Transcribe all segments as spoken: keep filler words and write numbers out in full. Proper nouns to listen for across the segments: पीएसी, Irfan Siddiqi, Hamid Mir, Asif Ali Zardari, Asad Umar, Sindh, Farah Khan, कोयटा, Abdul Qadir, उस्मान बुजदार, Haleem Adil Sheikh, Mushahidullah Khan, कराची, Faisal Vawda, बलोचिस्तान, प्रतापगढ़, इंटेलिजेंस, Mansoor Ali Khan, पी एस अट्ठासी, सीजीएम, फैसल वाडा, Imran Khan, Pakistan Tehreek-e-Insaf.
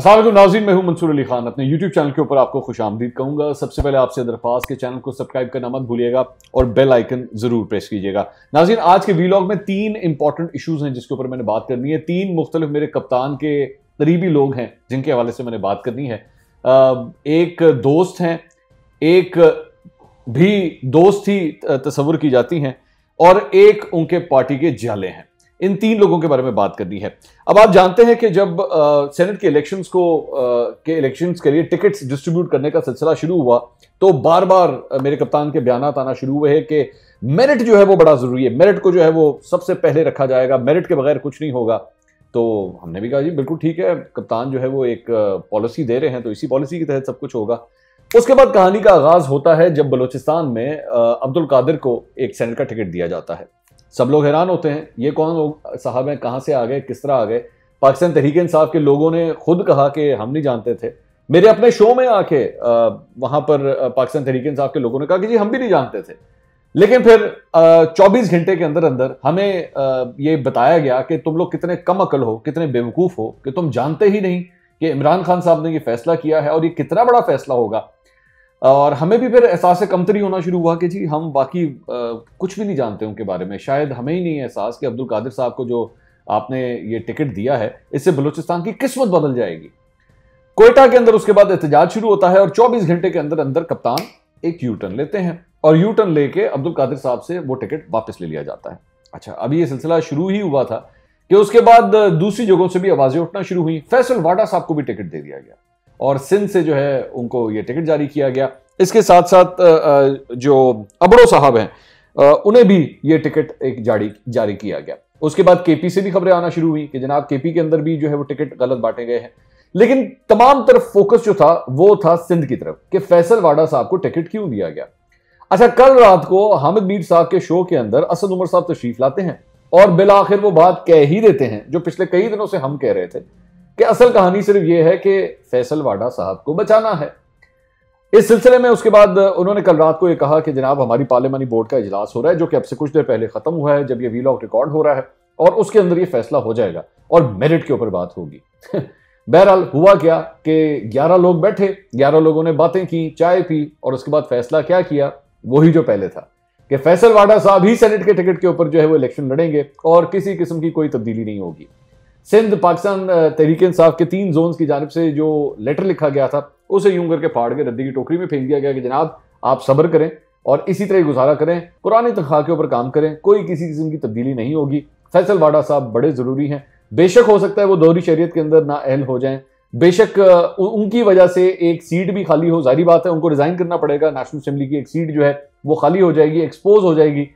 अस्सलाम वालेकुम नाज़रीन, मैं हूं मंसूर अली खान। अपने यूट्यूब चैनल के ऊपर आपको खुश आमदीद कहूँगा। सबसे पहले आपसे दरख्वास्त के चैनल को सब्सक्राइब करना मत भूलिएगा और बेल आइकन जरूर प्रेस कीजिएगा। नाज़रीन, आज के वीलॉग में तीन इंपॉर्टेंट इशूज़ हैं जिसके ऊपर मैंने बात करनी है। तीन मुख्तलिफ मेरे कप्तान के करीबी लोग हैं जिनके हवाले से मैंने बात करनी है। एक दोस्त हैं, एक भी दोस्त ही तस्वुर की जाती हैं और एक उनके पार्टी के जाले हैं। इन तीन लोगों के बारे में बात करनी है। अब आप जानते हैं कि जब आ, सेनेट के इलेक्शंस को आ, के इलेक्शंस के लिए टिकट्स डिस्ट्रीब्यूट करने का सिलसिला शुरू हुआ तो बार बार मेरे कप्तान के बयान आना शुरू हुए हैं कि मेरिट जो है वो बड़ा ज़रूरी है, मेरिट को जो है वो सबसे पहले रखा जाएगा, मेरिट के बगैर कुछ नहीं होगा। तो हमने भी कहा जी बिल्कुल ठीक है, कप्तान जो है वो एक पॉलिसी दे रहे हैं तो इसी पॉलिसी के तहत सब कुछ होगा। उसके बाद कहानी का आगाज़ होता है जब बलोचिस्तान में अब्दुल कादिर को एक सेनेट का टिकट दिया जाता है। सब लोग हैरान होते हैं ये कौन लोग साहब हैं, कहाँ से आ गए, किस तरह आ गए। पाकिस्तान तहरीक-ए-इंसाफ के लोगों ने खुद कहा कि हम नहीं जानते थे। मेरे अपने शो में आके वहाँ पर पाकिस्तान तहरीक-ए-इंसाफ के लोगों ने कहा कि जी हम भी नहीं जानते थे। लेकिन फिर चौबीस घंटे के अंदर अंदर हमें आ, ये बताया गया कि तुम लोग कितने कम अकल हो, कितने बेवकूफ़ हो कि तुम जानते ही नहीं कि इमरान खान साहब ने ये फैसला किया है और ये कितना बड़ा फैसला होगा। और हमें भी फिर एहसास कमतरी होना शुरू हुआ कि जी हम बाकी आ, कुछ भी नहीं जानते उनके बारे में। शायद हमें ही नहीं है एहसास कि अब्दुल कादिर साहब को जो आपने ये टिकट दिया है इससे बलूचिस्तान की किस्मत बदल जाएगी। कोयटा के अंदर उसके बाद एहतजाज शुरू होता है और चौबीस घंटे के अंदर अंदर कप्तान एक यू टर्न लेते हैं और यू टर्न लेके अब्दुल कादिर साहब से वो टिकट वापस ले लिया जाता है। अच्छा, अभी ये सिलसिला शुरू ही हुआ था कि उसके बाद दूसरी जगहों से भी आवाज़ें उठना शुरू हुई। फैसल वाडा साहब को भी टिकट दे दिया गया और सिंध से जो है उनको ये टिकट जारी किया गया। इसके साथ साथ जो अबरो साहब हैं उन्हें भी ये टिकट एक जारी जारी किया गया। उसके बाद केपी से भी खबरें आना शुरू हुई कि जनाब केपी के अंदर भी जो है वो टिकट गलत बांटे गए हैं। लेकिन तमाम तरफ फोकस जो था वो था सिंध की तरफ कि फैसल वाडा साहब को टिकट क्यों दिया गया। अच्छा, कल रात को हामिद मीर साहब के शो के अंदर असद उमर साहब तशरीफ लाते हैं और बिल आखिर वो बात कह ही देते हैं जो पिछले कई दिनों से हम कह रहे थे कि असल कहानी सिर्फ ये है कि फैसल वाडा साहब को बचाना है। इस सिलसिले में उसके बाद उन्होंने कल रात को ये कहा कि जनाब हमारी पार्लियामानी बोर्ड का इजलास हो रहा है जो कि अब से कुछ देर पहले खत्म हुआ है जब ये वीलॉग रिकॉर्ड हो रहा है और उसके अंदर ये फैसला हो जाएगा और मेरिट के ऊपर बात होगी। बहरहाल हुआ क्या कि ग्यारह लोग बैठे, ग्यारह लोगों ने बातें की, चाय पी और उसके बाद फैसला क्या किया वही जो पहले था कि फैसल वाडा साहब ही सेनेट के टिकट के ऊपर जो है वो इलेक्शन लड़ेंगे और किसी किस्म की कोई तब्दीली नहीं होगी। सिंध पाकिस्तान तहरीक इंसाफ के तीन जोन्स की जानिब से जो लेटर लिखा गया था उसे यूं करके फाड़ के रद्दी की टोकरी में फेंक दिया गया कि जनाब आप सब्र करें और इसी तरह गुजारा करें, पुरानी तनख्वाह के ऊपर काम करें, कोई किसी किस्म की तब्दीली नहीं होगी। फैसल वाडा साहब बड़े ज़रूरी हैं, बेशक हो सकता है वो दोहरी शरीयत के अंदर नाअहल हो जाएं, बेशक उनकी वजह से एक सीट भी खाली हो, जाहिर बात है उनको रिज़ाइन करना पड़ेगा, नेशनल असम्बली की एक सीट जो है वो खाली हो जाएगी, एक्सपोज हो जाएगी,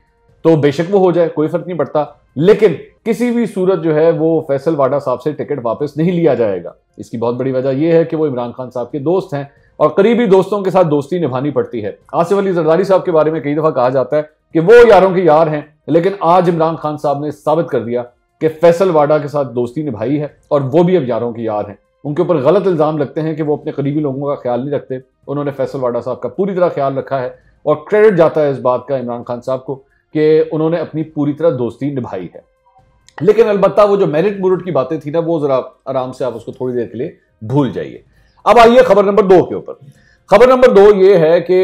तो बेशक वो हो जाए कोई फ़र्क नहीं पड़ता। लेकिन किसी भी सूरत जो है वो फैसल वाडा साहब से टिकट वापस नहीं लिया जाएगा। इसकी बहुत बड़ी वजह यह है कि वो इमरान खान साहब के दोस्त हैं और करीबी दोस्तों के साथ दोस्ती निभानी पड़ती है। आसिफ अली जरदारी साहब के बारे में कई दफ़ा कहा जाता है कि वो यारों के यार हैं, लेकिन आज इमरान खान साहब ने साबित कर दिया कि फैसल वाडा के साथ दोस्ती निभाई है और वो भी अब यारों के यार हैं। उनके ऊपर गलत इल्ज़ाम लगते हैं कि वो अपने करीबी लोगों का ख्याल नहीं रखते। उन्होंने फैसल वाडा साहब का पूरी तरह ख्याल रखा है और क्रेडिट जाता है इस बात का इमरान खान साहब को कि उन्होंने अपनी पूरी तरह दोस्ती निभाई है। लेकिन अलबत्ता वो जो मेरिट मुरिट की बातें थी ना वो ज़रा आराम से आप उसको थोड़ी देर के लिए भूल जाइए। अब आइए खबर नंबर दो के ऊपर। खबर नंबर दो ये है कि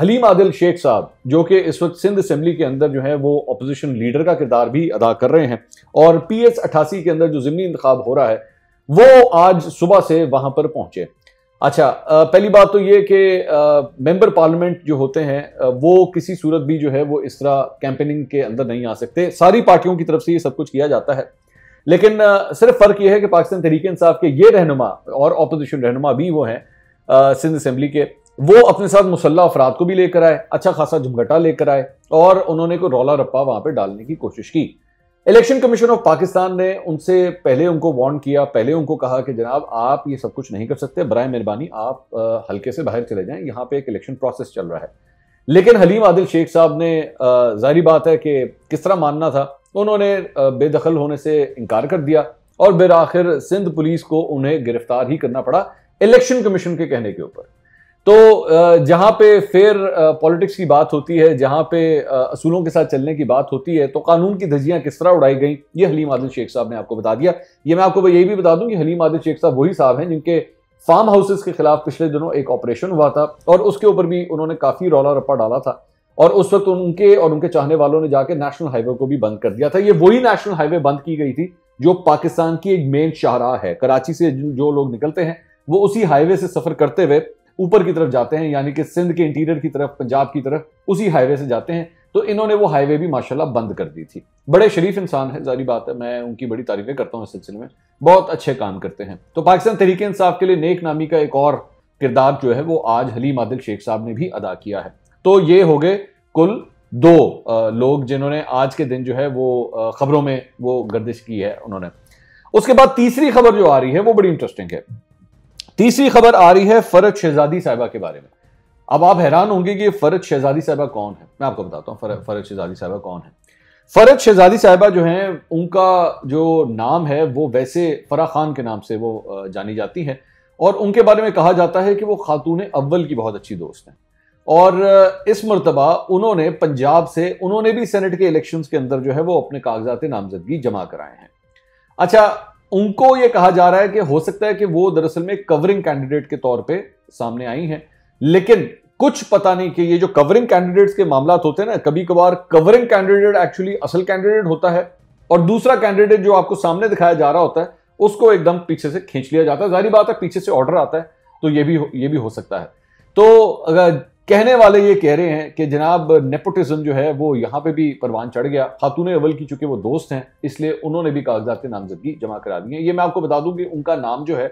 हलीम आदिल शेख साहब जो कि इस वक्त सिंध असम्बली के अंदर जो है वो अपोजिशन लीडर का किरदार भी अदा कर रहे हैं और पी एस अट्ठासी के अंदर जो ज़िमनी इंतखाब हो रहा है वो आज सुबह से वहाँ पर पहुँचे। अच्छा, पहली बात तो ये कि मेंबर पार्लियामेंट जो होते हैं वो किसी सूरत भी जो है वो इस तरह कैंपेनिंग के अंदर नहीं आ सकते। सारी पार्टियों की तरफ से ये सब कुछ किया जाता है, लेकिन सिर्फ फ़र्क ये है कि पाकिस्तान तहरीक इंसाफ के ये रहनुमा और अपोजिशन रहनुमा भी वो हैं सिंध असम्बली के, वो अपने साथ मुसल्ला अफराद को भी लेकर आए, अच्छा खासा जमघटा लेकर आए और उन्होंने को रौला रप्पा वहाँ पर डालने की कोशिश की। इलेक्शन कमीशन ऑफ पाकिस्तान ने उनसे पहले उनको वार्न किया, पहले उनको कहा कि जनाब आप ये सब कुछ नहीं कर सकते, बराए मेहरबानी आप हल्के से बाहर चले जाएं, यहाँ पे एक इलेक्शन प्रोसेस चल रहा है। लेकिन हलीम आदिल शेख साहब ने जाहिर बात है कि किस तरह मानना था, उन्होंने बेदखल होने से इनकार कर दिया और बिर आखिर सिंध पुलिस को उन्हें गिरफ्तार ही करना पड़ा इलेक्शन कमीशन के कहने के ऊपर। तो जहाँ पे फेयर पॉलिटिक्स की बात होती है, जहाँ पे असूलों के साथ चलने की बात होती है, तो कानून की धज्जियाँ किस तरह उड़ाई गई ये हलीम आदिल शेख साहब ने आपको बता दिया। ये मैं आपको यही भी बता दूं कि हलीम आदिल शेख साहब वही साहब हैं जिनके फार्म हाउसेस के खिलाफ पिछले दिनों एक ऑपरेशन हुआ था और उसके ऊपर भी उन्होंने काफ़ी रौला रप्पा डाला था और उस वक्त उनके और उनके चाहने वालों ने जाके नेशनल हाईवे को भी बंद कर दिया था। ये वही नेशनल हाईवे बंद की गई थी जो पाकिस्तान की एक मेन शाहराह है। कराची से जो लोग निकलते हैं वो उसी हाईवे से सफ़र करते हुए ऊपर की तरफ जाते हैं, यानी कि सिंध के इंटीरियर की तरफ, पंजाब की तरफ, उसी हाईवे से जाते हैं। तो इन्होंने वो हाईवे भी माशाल्लाह बंद कर दी थी। बड़े शरीफ इंसान है, जारी बात है, मैं उनकी बड़ी तारीफें करता हूँ इस सिलसिले में, बहुत अच्छे काम करते हैं। तो पाकिस्तान तहरीक इंसाफ के लिए नेक नामी का एक और किरदार जो है वो आज हलीम आदिल शेख साहब ने भी अदा किया है। तो ये हो गए कुल दो लोग जिन्होंने आज के दिन जो है वो खबरों में वो गर्दिश की है उन्होंने। उसके बाद तीसरी खबर जो आ रही है वो बड़ी इंटरेस्टिंग है। तीसरी खबर आ रही है फरहत शहजादी साहिबा के बारे में। अब आप हैरान होंगे कि फरहत शहजादी साहिबा कौन है, मैं आपको बताता हूँ फरहत शहजादी साहिबा कौन है। फरहत शहजादी साहिबा जो हैं उनका जो नाम है वो वैसे फराह खान के नाम से वो जानी जाती हैं और उनके बारे में कहा जाता है कि वो खातून अव्वल की बहुत अच्छी दोस्त हैं। और इस मरतबा उन्होंने पंजाब से उन्होंने भी सेनेट के इलेक्शंस के अंदर जो है वो अपने कागजात नामजदगी जमा कराए हैं। अच्छा, उनको ये कहा जा रहा है कि हो सकता है कि वो दरअसल में कवरिंग कैंडिडेट के तौर पे सामने आई हैं, लेकिन कुछ पता नहीं कि ये जो कवरिंग कैंडिडेट्स के मामला होते हैं ना, कभी कभार कवरिंग कैंडिडेट एक्चुअली असल कैंडिडेट होता है और दूसरा कैंडिडेट जो आपको सामने दिखाया जा रहा होता है उसको एकदम पीछे से खींच लिया जाता है। जाहिर बात है पीछे से ऑर्डर आता है, तो ये भी ये भी हो सकता है। तो अगर कहने वाले ये कह रहे हैं कि जनाब नेपोटिज्म जो है वो यहाँ पे भी परवान चढ़ गया, खातून अव्वल की चूंकि वो दोस्त हैं इसलिए उन्होंने भी कागजात नामजदगी जमा करा दी है। ये मैं आपको बता दूं कि उनका नाम जो है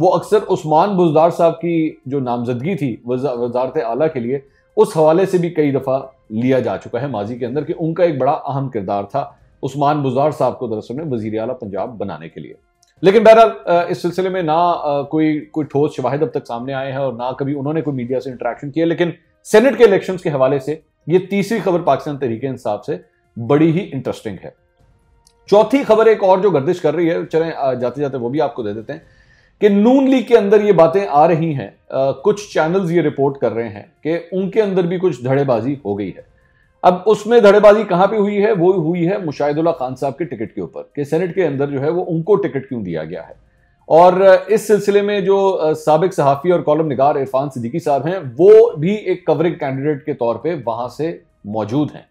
वो अक्सर उस्मान बुजदार साहब की जो नामजदगी थी वजारत आला के लिए उस हवाले से भी कई दफ़ा लिया जा चुका है माजी के अंदर कि उनका एक बड़ा अहम किरदार था उस्मान बुजदार साहब को दरअसल में वजीर आला पंजाब बनाने के लिए। लेकिन बहरहाल इस सिलसिले में ना कोई कोई ठोस शवाहिद अब तक सामने आए हैं और ना कभी उन्होंने कोई मीडिया से इंटरेक्शन किया, लेकिन सेनेट के इलेक्शंस के हवाले से ये तीसरी खबर पाकिस्तान तहरीक इंसाफ से बड़ी ही इंटरेस्टिंग है। चौथी खबर एक और जो गर्दिश कर रही है, चलें जाते जाते वो भी आपको दे देते हैं कि नून लीग के अंदर ये बातें आ रही हैं। आ, कुछ चैनल्स ये रिपोर्ट कर रहे हैं कि उनके अंदर भी कुछ धड़ेबाजी हो गई है। अब उसमें धड़ेबाजी कहाँ पे हुई है, वो हुई है मुशाहिदुल्लाह खान साहब के टिकट के ऊपर कि सेनेट के अंदर जो है वो उनको टिकट क्यों दिया गया है। और इस सिलसिले में जो साबिक सहाफ़ी और कॉलम निगार इरफान सिद्दीकी साहब हैं वो भी एक कवरिंग कैंडिडेट के तौर पे वहाँ से मौजूद हैं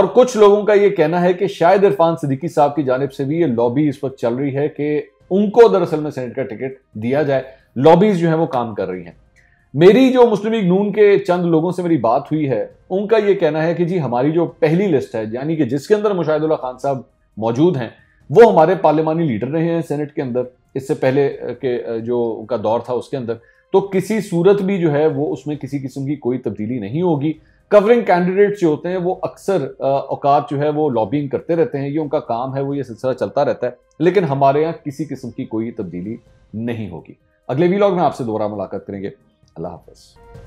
और कुछ लोगों का ये कहना है कि शायद इरफान सिद्दीकी साहब की जानिब से भी ये लॉबी इस वक्त चल रही है कि उनको दरअसल में सेनेट का टिकट दिया जाए। लॉबीज़ जो हैं वो काम कर रही हैं। मेरी जो मुस्लिम लीग नून के चंद लोगों से मेरी बात हुई है, उनका ये कहना है कि जी हमारी जो पहली लिस्ट है यानी कि जिसके अंदर मुशाहिदुल्लाह खान साहब मौजूद हैं वो हमारे पार्लिमानी लीडर रहे हैं सेनेट के अंदर, इससे पहले के जो उनका दौर था उसके अंदर, तो किसी सूरत भी जो है वो उसमें किसी किस्म की कोई तब्दीली नहीं होगी। कवरिंग कैंडिडेट्स जो होते हैं वो अक्सर औकात जो है वो लॉबिंग करते रहते हैं, ये उनका काम है, वो ये सिलसिला चलता रहता है, लेकिन हमारे यहाँ किसी किस्म की कोई तब्दीली नहीं होगी। अगले वीलॉग में आपसे दोबारा मुलाकात करेंगे। अल्लाह हाफ़िज़।